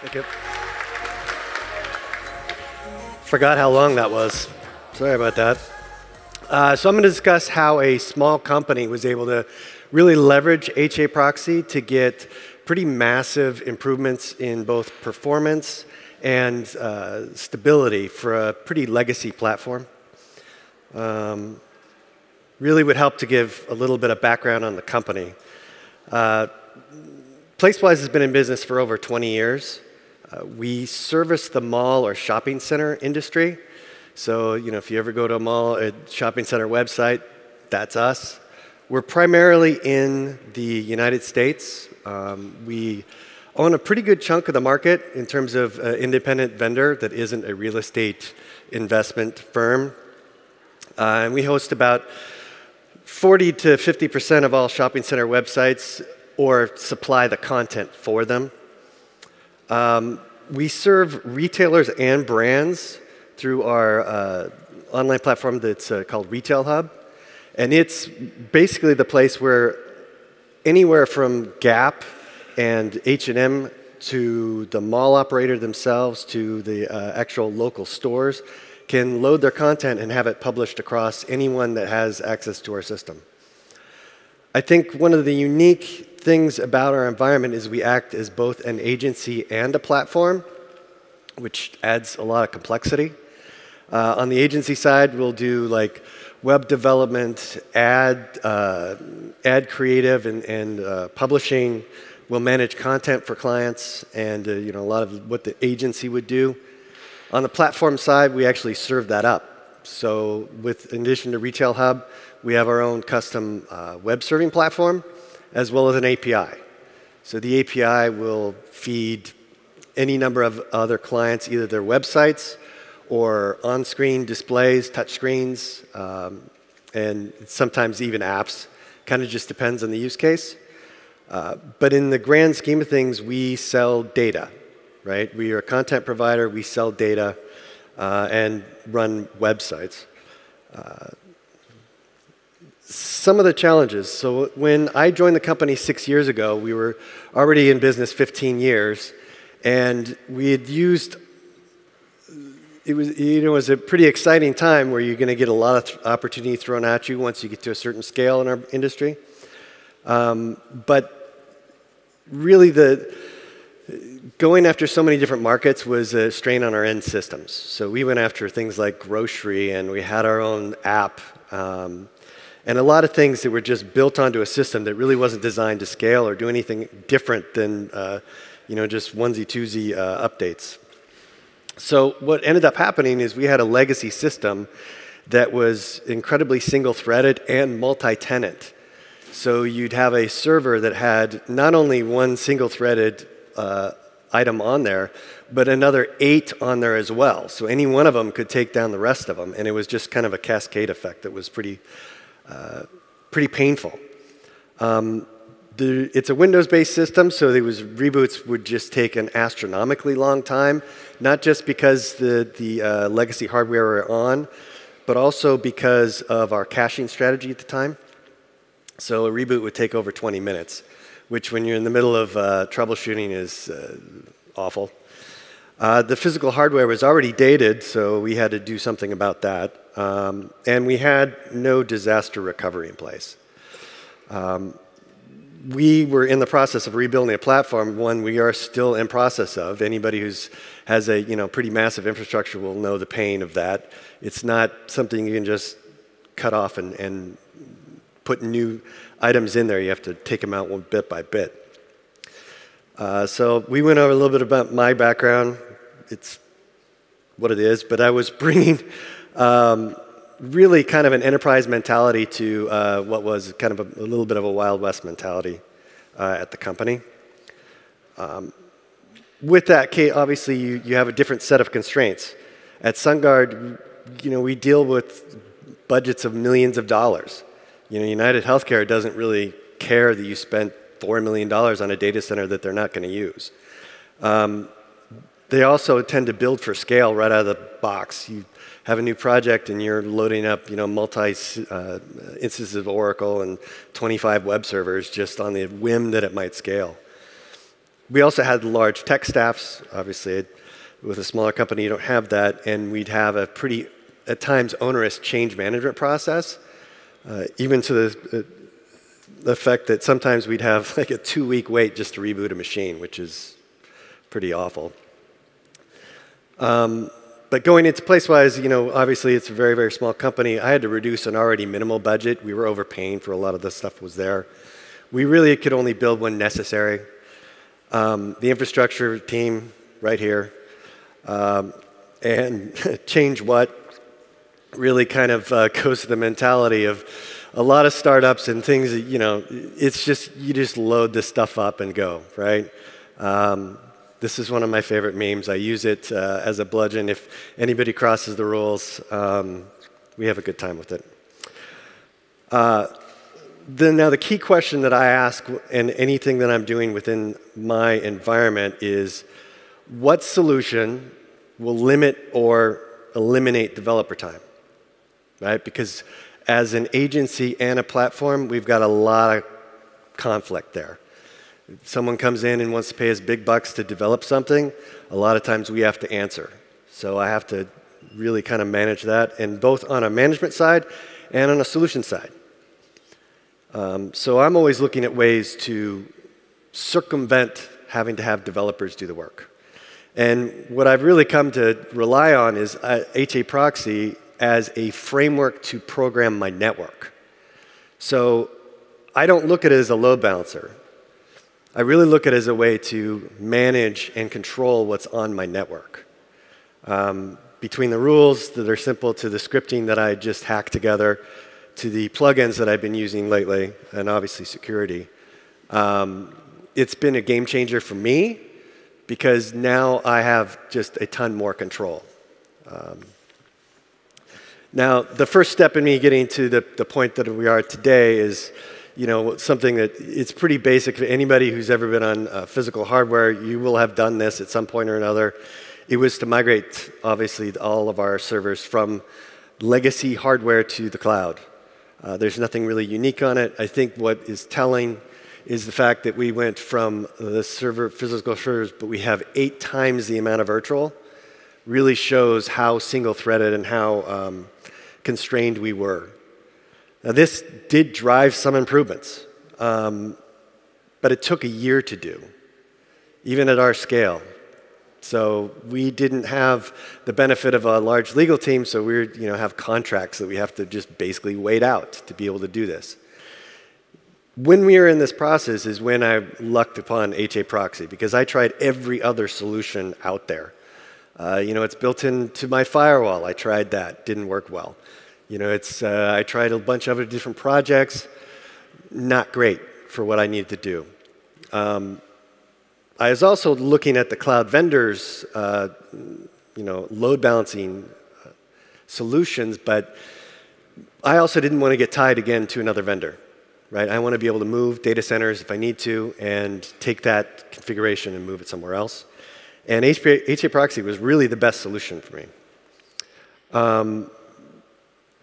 Thank you. Forgot how long that was. Sorry about that. So I'm going to discuss how a small company was able to really leverage HAProxy to get pretty massive improvements in both performance and stability for a pretty legacy platform. Really would help to give a little bit of background on the company. PlaceWise has been in business for over 20 years. We service the mall or shopping center industry. So, you know, if you ever go to a mall, a shopping center website, that's us. We're primarily in the United States. We own a pretty good chunk of the market in terms of an independent vendor that isn't a real estate investment firm. And we host about 40 to 50% of all shopping center websites or supply the content for them. We serve retailers and brands through our online platform that's called Retail Hub. And it's basically the place where anywhere from Gap and H&M to the mall operator themselves to the actual local stores can load their content and have it published across anyone that has access to our system. I think one of the unique things about our environment is we act as both an agency and a platform, which adds a lot of complexity. On the agency side, we'll do like web development, ad creative, and publishing. We'll manage content for clients, and you know, a lot of what the agency would do. On the platform side, we actually serve that up. So, in addition to Retail Hub, we have our own custom web serving platform, as well as an API. So the API will feed any number of other clients, either their websites or on-screen displays, touch screens, and sometimes even apps. Kind of just depends on the use case. But in the grand scheme of things, we sell data, right? We are a content provider, we sell data, and run websites. Some of the challenges. So when I joined the company 6 years ago, we were already in business 15 years, and we had used, it was a pretty exciting time where you're going to get a lot of opportunity thrown at you once you get to a certain scale in our industry. But really going after so many different markets was a strain on our end systems. So we went after things like grocery, and we had our own app. And a lot of things that were just built onto a system that really wasn't designed to scale or do anything different than you know, just onesie-twosie updates. So what ended up happening is we had a legacy system that was incredibly single-threaded and multi-tenant. So you'd have a server that had not only one single-threaded item on there, but another 8 on there as well. So any one of them could take down the rest of them, and it was just kind of a cascade effect that was pretty painful. It's a Windows-based system, so reboots would just take an astronomically long time, not just because the legacy hardware were on, but also because of our caching strategy at the time. So a reboot would take over 20 minutes, which when you're in the middle of troubleshooting is awful. The physical hardware was already dated, so we had to do something about that. And we had no disaster recovery in place. We were in the process of rebuilding a platform, one we are still in process of. Anybody who has a pretty massive infrastructure will know the pain of that. It's not something you can just cut off and put new items in there. You have to take them out one bit by bit. So we went over a little bit about my background. It's what it is, but I was bringing really kind of an enterprise mentality to what was kind of a little bit of a Wild West mentality at the company. With that, Kate, obviously you have a different set of constraints. At SunGuard, we deal with budgets of millions of dollars. United Healthcare doesn't really care that you spent $4 million on a data center that they're not going to use. They also tend to build for scale right out of the box. You have a new project and you're loading up multi-instances of Oracle and 25 web servers just on the whim that it might scale. We also had large tech staffs. Obviously, with a smaller company, you don't have that. And we'd have a pretty, at times, onerous change management process, even to the effect that sometimes we'd have like a 2-week wait just to reboot a machine, which is pretty awful. But going into PlaceWise, you know, obviously it's a very, very small company. I had to reduce an already minimal budget. We were overpaying for a lot of the stuff that was there. We really could only build when necessary. The infrastructure team right here, and change what really kind of goes to the mentality of a lot of startups and things that, you know, it's just, you just load this stuff up and go, right? This is one of my favorite memes. I use it as a bludgeon. If anybody crosses the rules, we have a good time with it. Now the key question that I ask in anything that I'm doing within my environment is, what solution will limit or eliminate developer time, right? Because as an agency and a platform, we've got a lot of conflict there. Someone comes in and wants to pay us big bucks to develop something, a lot of times we have to answer. So I have to really kind of manage that, and both on a management side and on a solution side. So I'm always looking at ways to circumvent having to have developers do the work. And what I've really come to rely on is HAProxy as a framework to program my network. So I don't look at it as a load balancer. I really look at it as a way to manage and control what's on my network. Between the rules that are simple to the scripting that I just hacked together, to the plugins that I've been using lately, and obviously security, it's been a game changer for me because now I have just a ton more control. Now, the first step in me getting to the point that we are today is, you know, something that it's pretty basic for anybody who's ever been on physical hardware. You will have done this at some point or another. It was to migrate, obviously, all of our servers from legacy hardware to the cloud. There's nothing really unique on it. I think what is telling is the fact that we went from the server, physical servers, but we have 8 times the amount of virtual. Really shows how single-threaded and how constrained we were. Now, this did drive some improvements, but it took a year to do, even at our scale. So we didn't have the benefit of a large legal team, so we have contracts that we have to just basically wait out to be able to do this. When we were in this process is when I lucked upon HAProxy, because I tried every other solution out there. You know, it's built into my firewall. I tried that. Didn't work well. You know, it's, I tried a bunch of other different projects, not great for what I needed to do. I was also looking at the cloud vendors, you know, load balancing solutions, but I also didn't want to get tied again to another vendor, right? I want to be able to move data centers if I need to and take that configuration and move it somewhere else. And HAProxy was really the best solution for me.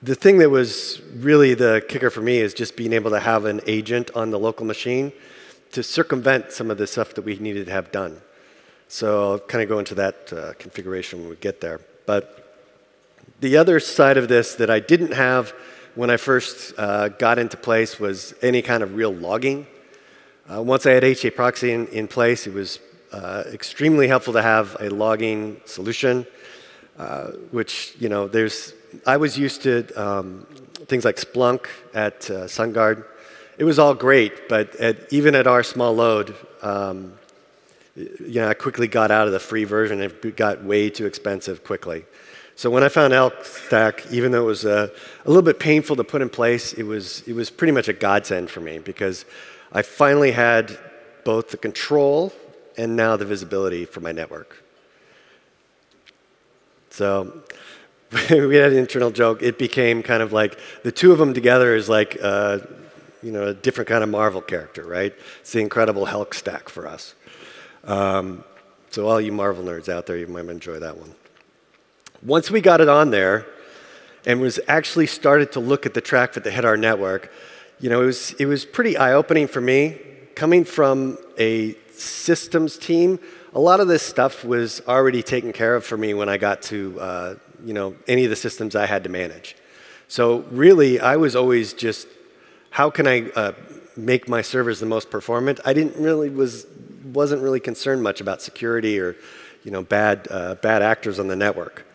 The thing that was really the kicker for me is just being able to have an agent on the local machine to circumvent some of the stuff that we needed to have done. So I'll kind of go into that configuration when we get there. But the other side of this that I didn't have when I first got into place was any kind of real logging. Once I had HAProxy in place, it was extremely helpful to have a logging solution, which, you know, there's... I was used to things like Splunk at SunGuard. It was all great, but even at our small load, you know, I quickly got out of the free version. It got way too expensive quickly. So when I found Elk Stack, even though it was a little bit painful to put in place, it was pretty much a godsend for me because I finally had both the control and now the visibility for my network. So... we had an internal joke. It became kind of like the two of them together is like, you know, a different kind of Marvel character, right? It's the incredible Elk Stack for us. So all you Marvel nerds out there, you might enjoy that one. Once we got it on there and was actually started to look at the traffic that hit our network, you know, it was pretty eye-opening for me coming from a systems team, a lot of this stuff was already taken care of for me when I got to any of the systems I had to manage. So really, I was always just, how can I make my servers the most performant? I didn't really wasn't really concerned much about security or bad actors on the network.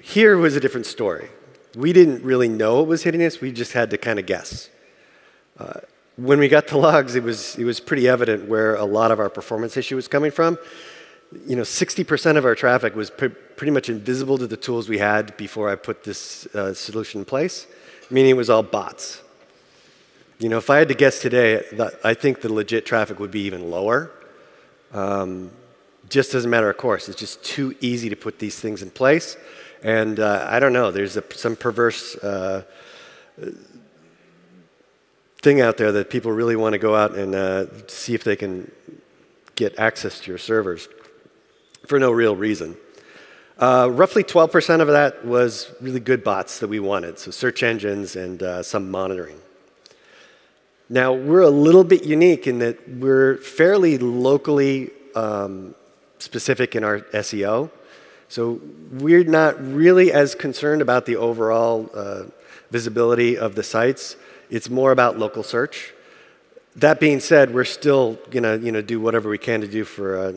Here was a different story. We didn't really know what was hitting us. We just had to kind of guess. When we got the logs, it was pretty evident where a lot of our performance issue was coming from. 60% of our traffic was pretty much invisible to the tools we had before I put this solution in place, meaning it was all bots. If I had to guess today, I think the legit traffic would be even lower. Just as a matter of course, it's just too easy to put these things in place. And I don't know, there's some perverse thing out there that people really want to go out and see if they can get access to your servers for no real reason. Roughly 12% of that was really good bots that we wanted, so search engines and some monitoring. Now, we're a little bit unique in that we're fairly locally specific in our SEO. So we're not really as concerned about the overall visibility of the sites. It's more about local search. That being said, we're still gonna do whatever we can to do for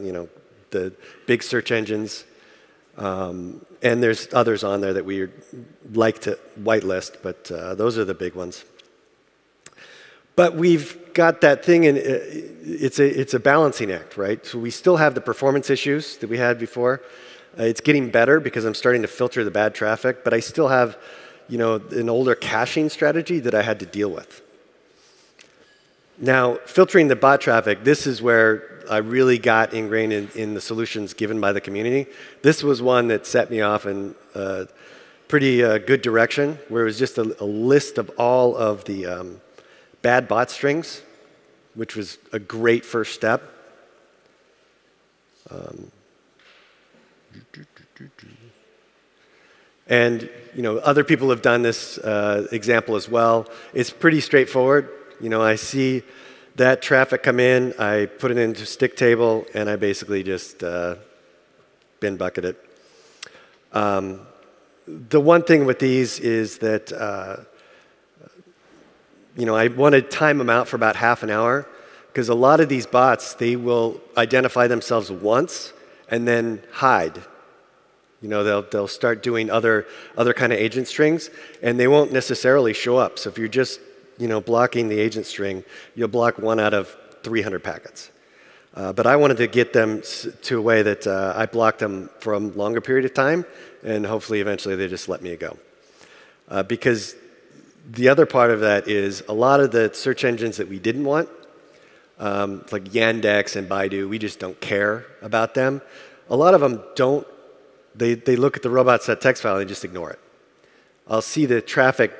the big search engines, and there's others on there that we like to whitelist, but those are the big ones. But we've got that thing, and it's a balancing act, right? So we still have the performance issues that we had before. It's getting better because I'm starting to filter the bad traffic, but I still have, an older caching strategy that I had to deal with. Now, filtering the bot traffic, this is where I really got ingrained in the solutions given by the community. This was one that set me off in a pretty good direction, where it was just a list of all of the bad bot strings, which was a great first step. And other people have done this example as well. It's pretty straightforward. I see that traffic come in, I put it into stick table, and I basically just bin bucket it. The one thing with these is that I want to time them out for about half an hour, because a lot of these bots, they will identify themselves once and then hide. They'll start doing other kind of agent strings, and they won't necessarily show up. So if you're just blocking the agent string, you'll block one out of 300 packets. But I wanted to get them to a way that I blocked them for a longer period of time, and hopefully eventually they just let me go. Because the other part of that is a lot of the search engines that we didn't want, like Yandex and Baidu, we just don't care about them. A lot of them don't. They look at the robots.txt file and just ignore it. I'll see the traffic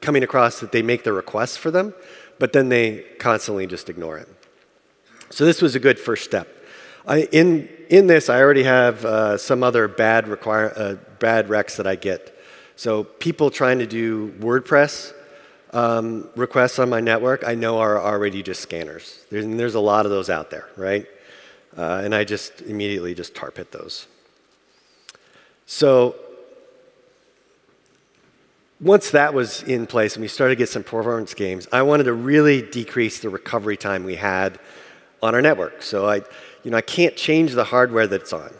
coming across that they make the requests for them, but then they constantly just ignore it. So this was a good first step. In this, I already have some other bad recs that I get. So people trying to do WordPress requests on my network, I know are already just scanners. There's a lot of those out there, right? And I just immediately just tar pit those. So once that was in place and we started to get some performance gains, I wanted to really decrease the recovery time we had on our network. So I can't change the hardware that's on.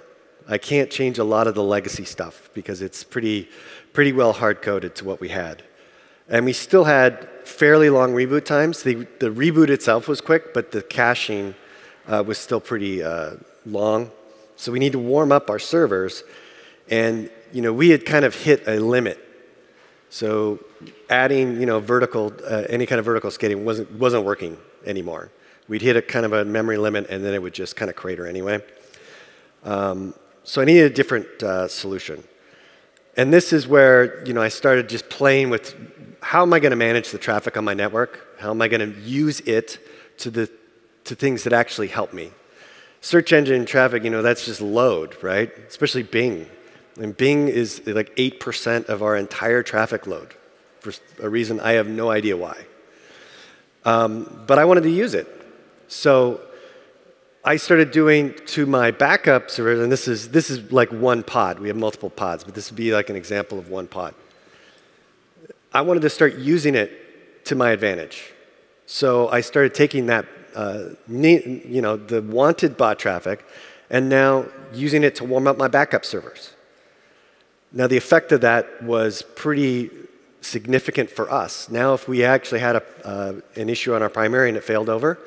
I can't change a lot of the legacy stuff because it's pretty well hard-coded to what we had. And we still had fairly long reboot times. The reboot itself was quick, but the caching was still pretty long. So we need to warm up our servers. And we had kind of hit a limit. So adding vertical, any kind of vertical scaling wasn't working anymore. We'd hit a kind of a memory limit, and then it would just kind of crater anyway. So I needed a different solution. And this is where I started just playing with how am I going to manage the traffic on my network? How am I going to use it to things that actually help me? Search engine traffic, that's just load, right? Especially Bing. And Bing is like 8% of our entire traffic load for a reason I have no idea why. But I wanted to use it. So I started doing to my backup servers, and this is like one pod. We have multiple pods, but this would be like an example of one pod. I wanted to start using it to my advantage. So I started taking that, you know, the wanted bot traffic, and now using it to warm up my backup servers. Now the effect of that was pretty significant for us. Now if we actually had an issue on our primary and it failed over,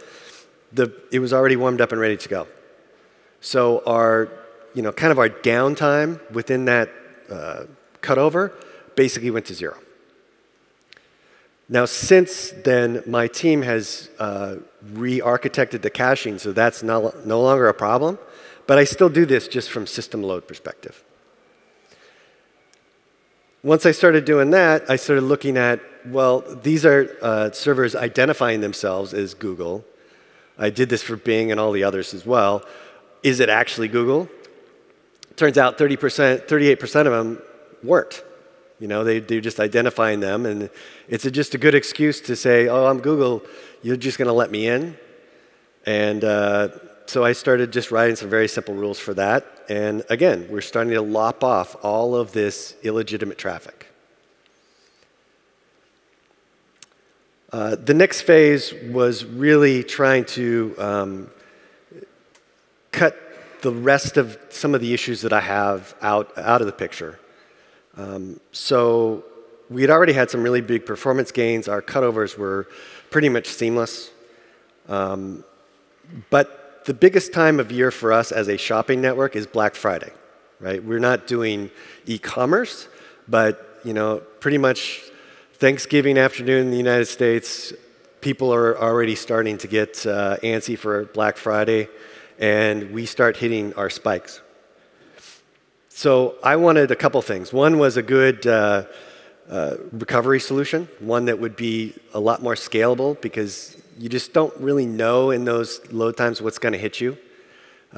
it was already warmed up and ready to go. So our, you know, kind of our downtime within that cutover basically went to zero. Now since then, my team has re-architected the caching, so that's no longer a problem, but I still do this just from system load perspective. Once I started doing that, I started looking at, well, these are servers identifying themselves as Google. I did this for Bing and all the others as well. Is it actually Google? Turns out 38% of them weren't. You know, they're just identifying them, and it's just a good excuse to say, oh, I'm Google, you're just going to let me in. And so I started just writing some very simple rules for that. And again, we're starting to lop off all of this illegitimate traffic. The next phase was really trying to cut the rest of some of the issues that I have out of the picture. So we had already had some really big performance gains. Our cutovers were pretty much seamless. But the biggest time of year for us as a shopping network is Black Friday, right? We're not doing e-commerce, but you know, pretty much Thanksgiving afternoon in the United States, people are already starting to get antsy for Black Friday, and we start hitting our spikes. So I wanted a couple things. One was a good recovery solution, one that would be a lot more scalable because you just don't really know in those load times what's going to hit you.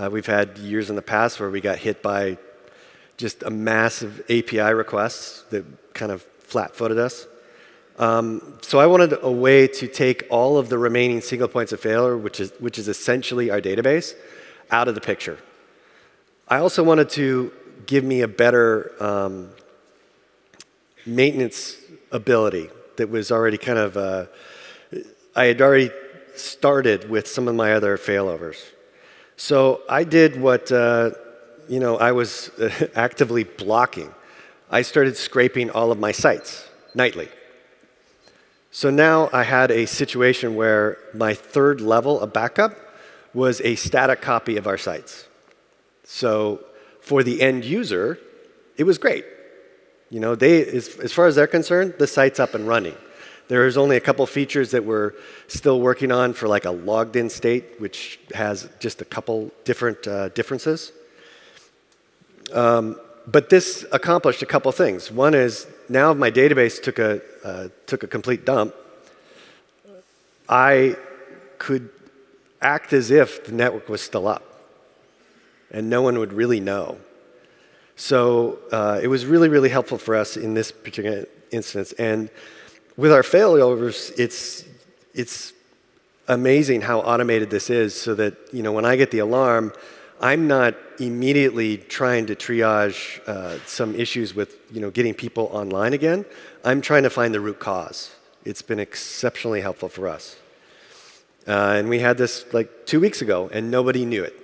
We've had years in the past where we got hit by just a massive API requests that kind of flat-footed us. So I wanted a way to take all of the remaining single points of failure, which is essentially our database, out of the picture. I also wanted to give me a better maintenance ability that was already kind of, I had already started with some of my other failovers. So I did what, you know, I was actively blocking. I started scraping all of my sites nightly. So now I had a situation where my third level of backup was a static copy of our sites. So for the end user, it was great. You know, they, as far as they're concerned, the site's up and running. There is only a couple features that we're still working on for like a logged in state, which has just a couple different differences. But this accomplished a couple things. One is, now my database took a complete dump. I could act as if the network was still up, and no one would really know. So it was really, really helpful for us in this particular instance. And with our failovers, it's amazing how automated this is, so that, you know, when I get the alarm, I'm not immediately trying to triage some issues with, you know, getting people online again. I'm trying to find the root cause. It's been exceptionally helpful for us. And we had this like 2 weeks ago, and nobody knew it,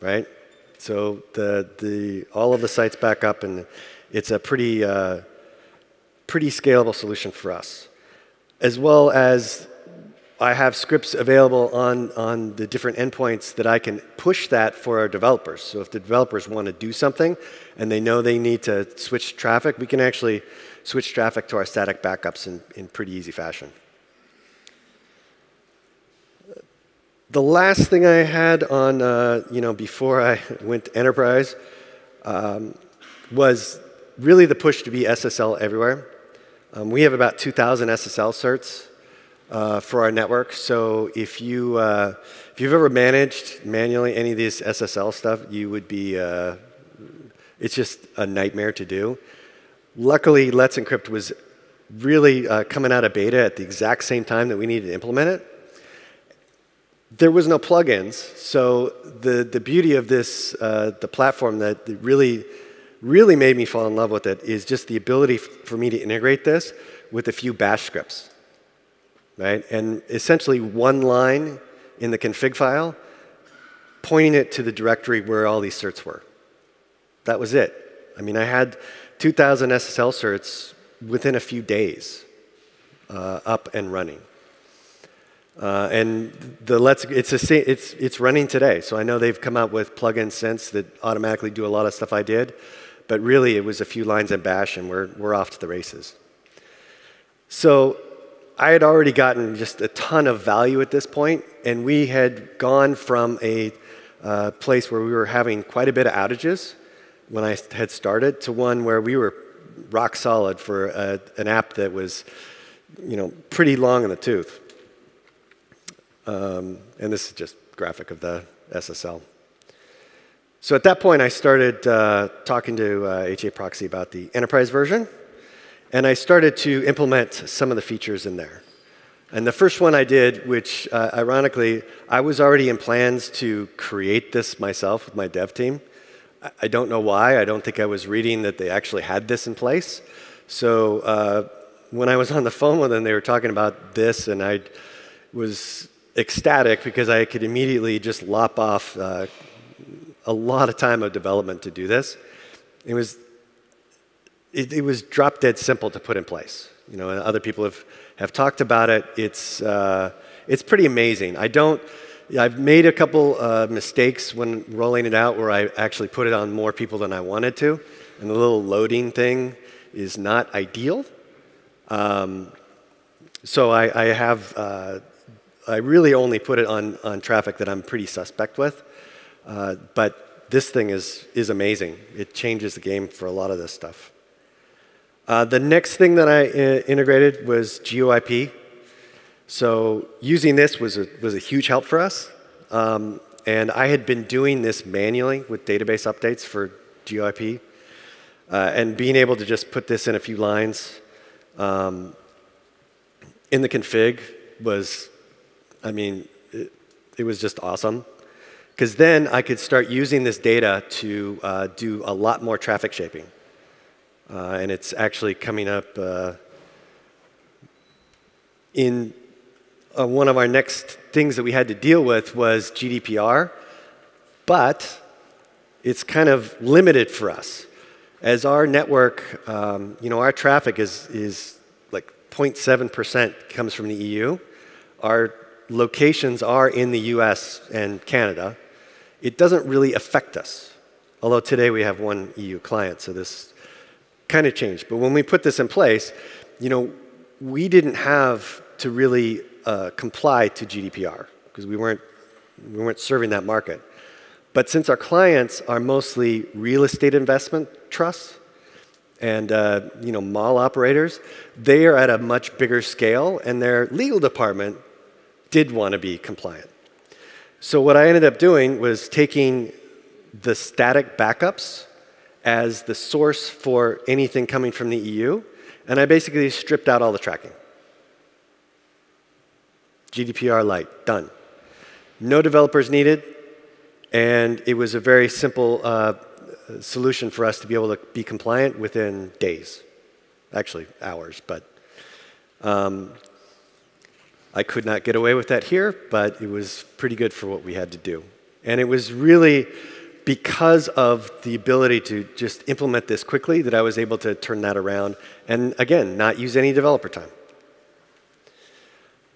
right? So all of the sites back up, and it's a pretty, pretty scalable solution for us, as well as I have scripts available on the different endpoints that I can push that for our developers. So if the developers want to do something and they know they need to switch traffic, we can actually switch traffic to our static backups in pretty easy fashion. The last thing I had on, you know, before I went to enterprise was really the push to be SSL everywhere. We have about 2,000 SSL certs. For our network, so if you've ever managed manually any of this SSL stuff, you would be, it's just a nightmare to do. Luckily, Let's Encrypt was really coming out of beta at the exact same time that we needed to implement it. There was no plugins, so the beauty of this, the platform that really made me fall in love with it is just the ability for me to integrate this with a few bash scripts, right? And essentially one line in the config file pointing it to the directory where all these certs were. That was it. I mean, I had 2,000 SSL certs within a few days up and running. And the it's running today, so I know they've come out with plugins since that automatically do a lot of stuff I did, but really it was a few lines in bash and we're off to the races. So I had already gotten just a ton of value at this point, and we had gone from a place where we were having quite a bit of outages when I had started to one where we were rock solid for an app that was, you know, pretty long in the tooth. And this is just a graphic of the SSL. So at that point, I started talking to HAProxy about the enterprise version, and I started to implement some of the features in there. And the first one I did, which ironically, I was already in plans to create this myself with my dev team. I don't know why. I don't think I was reading that they actually had this in place. So when I was on the phone with them, they were talking about this, and I was ecstatic because I could immediately just lop off a lot of time of development to do this. It was drop dead simple to put in place. You know, and other people have talked about it. It's pretty amazing. I've made a couple mistakes when rolling it out where I actually put it on more people than I wanted to, and the little loading thing is not ideal. So I have. I really only put it on traffic that I'm pretty suspect with, but this thing is amazing. It changes the game for a lot of this stuff. The next thing that I integrated was GeoIP. So using this was a huge help for us, and I had been doing this manually with database updates for GeoIP, and being able to just put this in a few lines in the config was, I mean, it was just awesome. Because then I could start using this data to do a lot more traffic shaping. And it's actually coming up in one of our next things that we had to deal with was GDPR. But it's kind of limited for us. As our network, you know, our traffic is like 0.7% comes from the EU. Our locations are in the US and Canada, it doesn't really affect us. Although today we have one EU client, so this kind of changed. But when we put this in place, you know, we didn't have to really comply to GDPR because we weren't serving that market. But since our clients are mostly real estate investment trusts and you know, mall operators, they are at a much bigger scale, and their legal department did want to be compliant. So what I ended up doing was taking the static backups as the source for anything coming from the EU, and I basically stripped out all the tracking. GDPR light, done. No developers needed, and it was a very simple solution for us to be able to be compliant within days. Actually, hours, but I could not get away with that here, but it was pretty good for what we had to do. And it was really because of the ability to just implement this quickly that I was able to turn that around and, again, not use any developer time.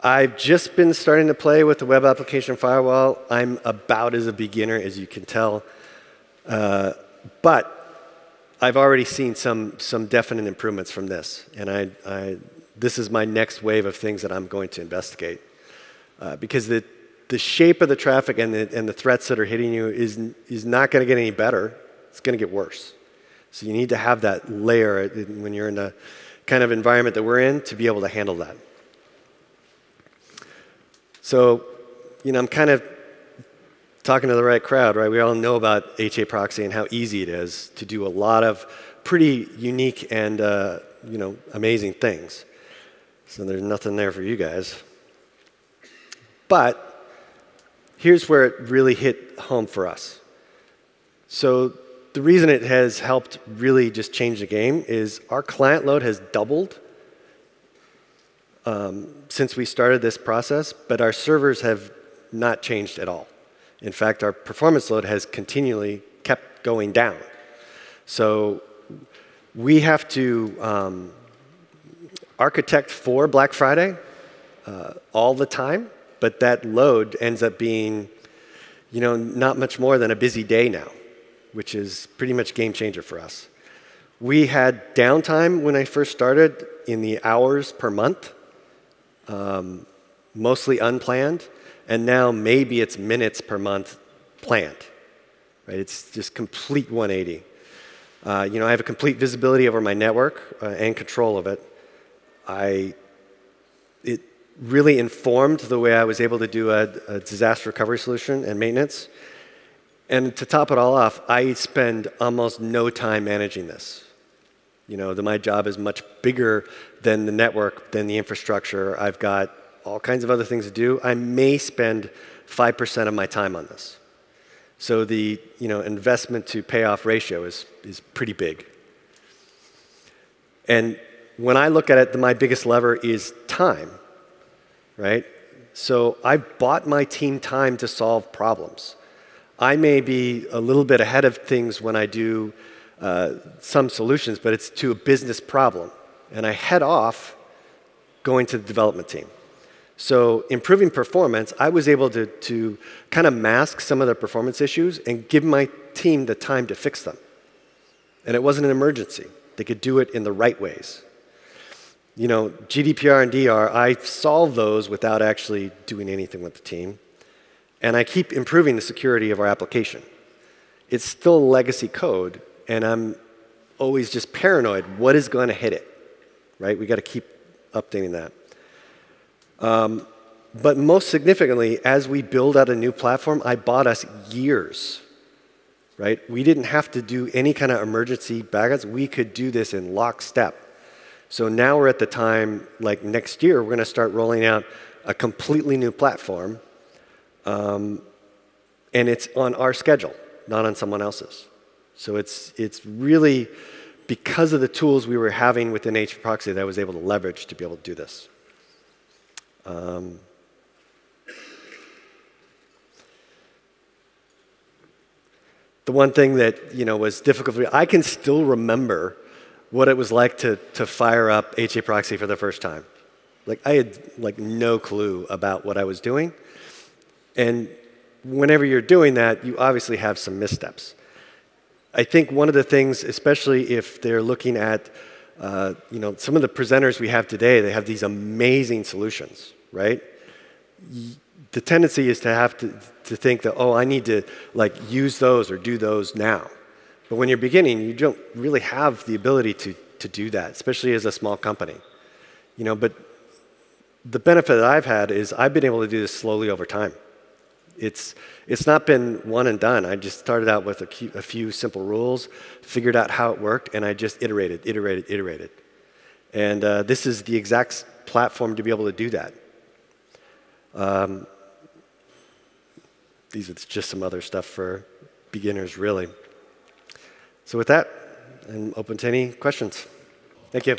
I've just been starting to play with the web application firewall. I'm about as a beginner as you can tell, but I've already seen some definite improvements from this, and this is my next wave of things that I'm going to investigate. Because the shape of the traffic and the threats that are hitting you is not going to get any better. It's going to get worse. So you need to have that layer when you're in the kind of environment that we're in to be able to handle that. So, you know, I'm kind of talking to the right crowd, right? We all know about HAProxy and how easy it is to do a lot of pretty unique and you know, amazing things. So there's nothing there for you guys. But here's where it really hit home for us. So the reason it has helped really just change the game is our client load has doubled since we started this process, but our servers have not changed at all. In fact, our performance load has continually kept going down. So we have to architect for Black Friday all the time, but that load ends up being, you know, not much more than a busy day now, which is pretty much game changer for us. We had downtime when I first started in the hours per month, mostly unplanned, and now maybe it's minutes per month planned. Right? It's just complete 180. You know, I have a complete visibility over my network and control of it. It really informed the way I was able to do a disaster recovery solution and maintenance. And to top it all off, I spend almost no time managing this. You know, my job is much bigger than the network, than the infrastructure. I've got all kinds of other things to do. I may spend 5% of my time on this. So the, you know, investment to payoff ratio is pretty big. And when I look at it, my biggest lever is time, right? So I bought my team time to solve problems. I may be a little bit ahead of things when I do some solutions, but it's to a business problem. And I head off going to the development team. So improving performance, I was able to kind of mask some of the performance issues and give my team the time to fix them. And it wasn't an emergency. They could do it in the right ways. You know, GDPR and DR, I solve those without actually doing anything with the team. And I keep improving the security of our application. It's still legacy code, and I'm always just paranoid. What is going to hit it? Right? We got to keep updating that. But most significantly, as we build out a new platform, I bought us years. Right? We didn't have to do any kind of emergency backups. We could do this in lockstep. So now we're at the time, like next year, we're going to start rolling out a completely new platform. And it's on our schedule, not on someone else's. So it's really because of the tools we were having within HAProxy that I was able to leverage to be able to do this. The one thing that, you know, was difficult for me, I can still remember what it was like to fire up HAProxy for the first time. Like, I had like no clue about what I was doing. And whenever you're doing that, you obviously have some missteps. I think one of the things, especially if they're looking at, you know, some of the presenters we have today, they have these amazing solutions, right? The tendency is to have to think that, oh, I need to like use those or do those now. But when you're beginning, you don't really have the ability to do that, especially as a small company, you know. But the benefit that I've had is I've been able to do this slowly over time. It's not been one and done. I just started out with a few simple rules, figured out how it worked, and I just iterated. And this is the exact platform to be able to do that. These are just some other stuff for beginners, really. So with that, I'm open to any questions. Thank you.